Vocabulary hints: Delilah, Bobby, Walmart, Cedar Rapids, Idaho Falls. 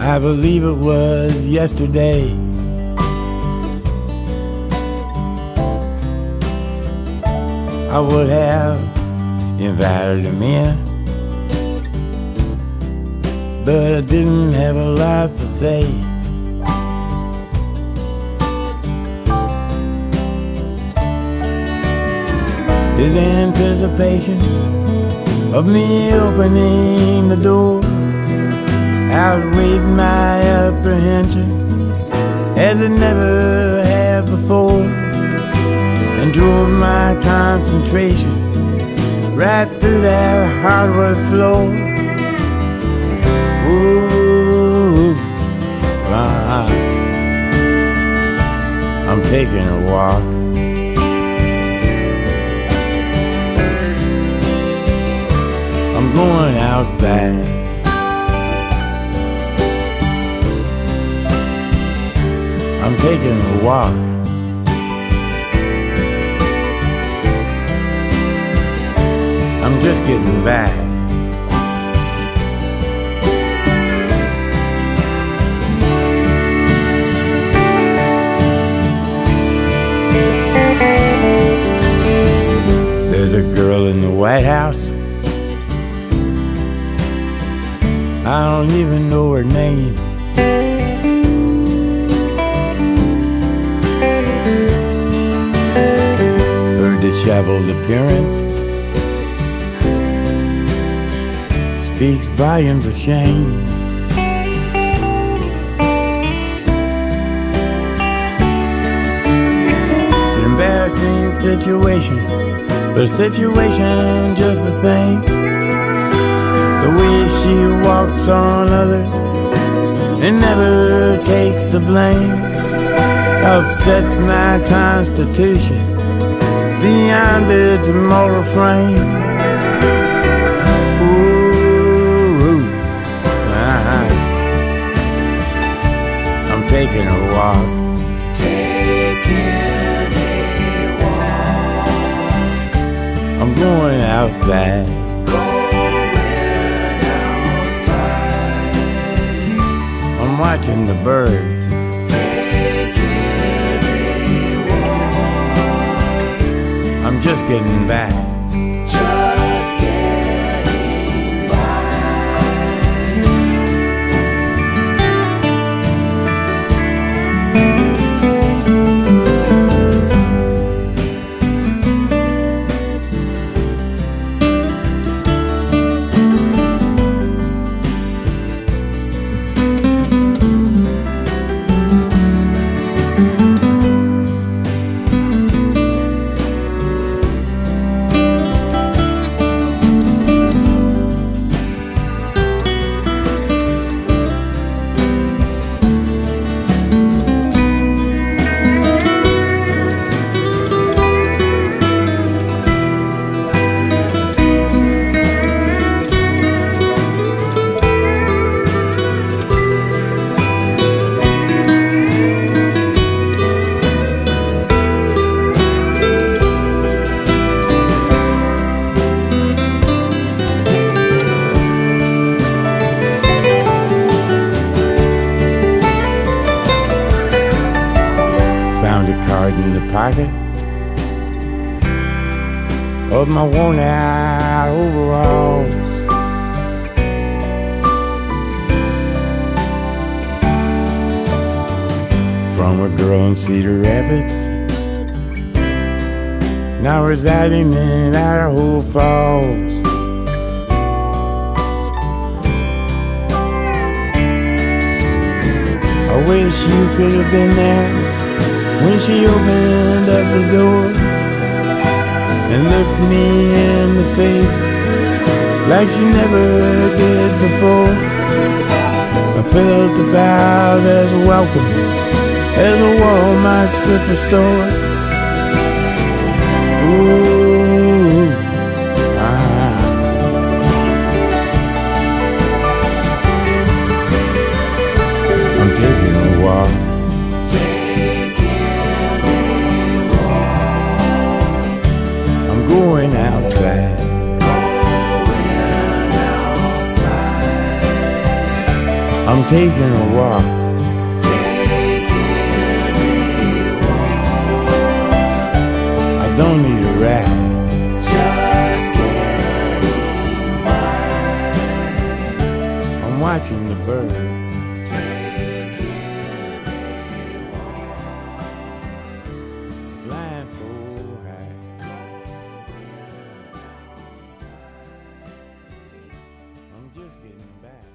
I believe it was yesterday. I would have invited him in, but I didn't have a lot to say. His anticipation of me opening the door outweighed my apprehension as it never had before, and drove my concentration right through that hardwood floor. Ooh, I'm taking a walk. I'm going outside. I'm taking a walk. I'm just getting back. There's a girl in the White House, I don't even know her name. Disheveled appearance speaks volumes of shame. It's an embarrassing situation, but a situation just the same. The way she walks on others and never takes the blame upsets my constitution beyond its moral frame. Ooh, I'm taking a walk. Taking a walk. I'm going outside. Going outside. I'm watching the birds. I'm just getting back. Just getting by. In the pocket of my worn-out overalls, from a girl in Cedar Rapids, now residing in Idaho Falls. I wish you could have been there when she opened up the door and looked me in the face like she never did before. I felt about as welcome as a Walmart superstore. Ooh, I'm taking a walk. Going outside. Going outside. I'm taking a walk. I don't need a ride. I'm watching the birds. Flying so high. I'm just getting back.